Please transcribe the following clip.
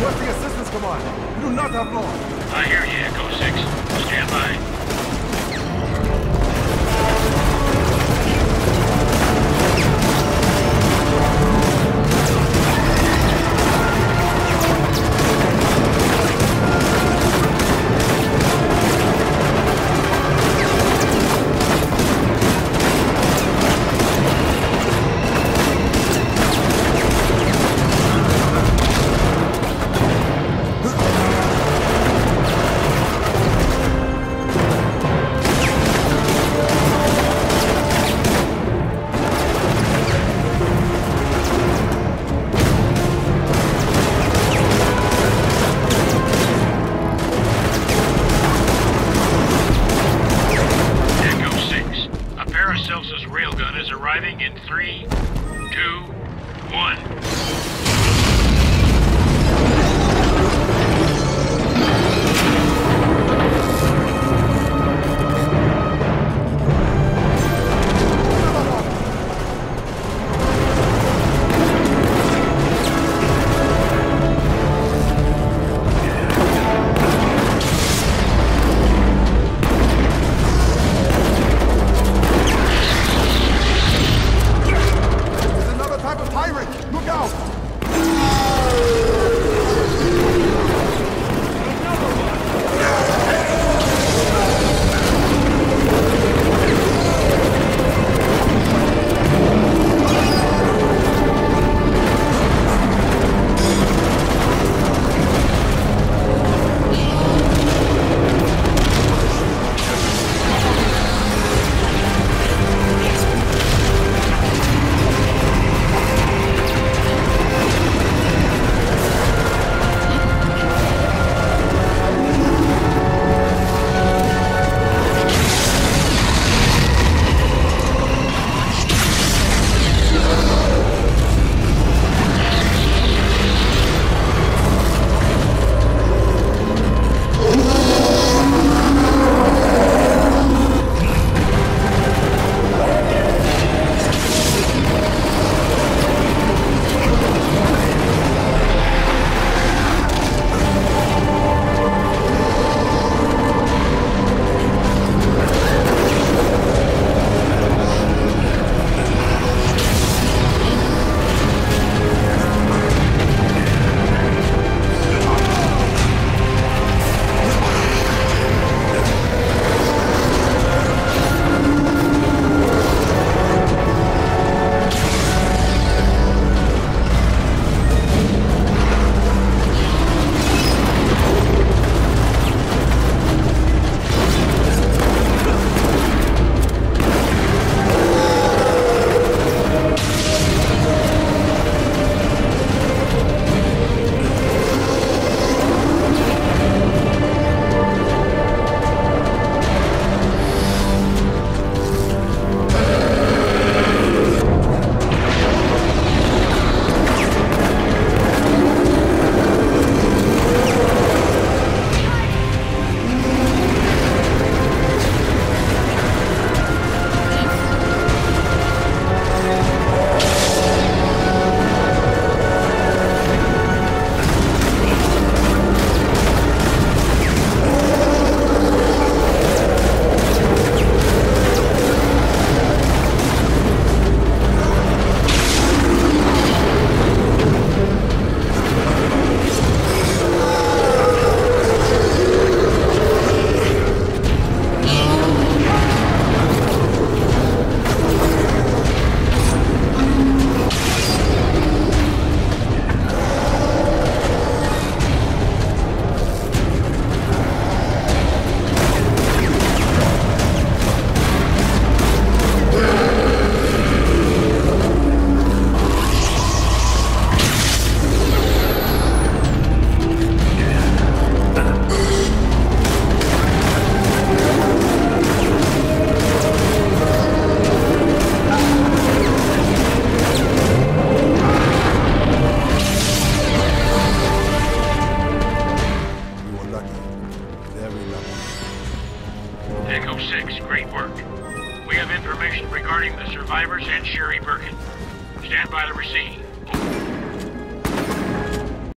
Requesting assistance, Command. You do not have long. I hear you, Echo 6. Stand by. Railgun is arriving in 3, 2, 1. Echo 6, great work. We have information regarding the survivors and Sherry Birkin. Stand by to receive.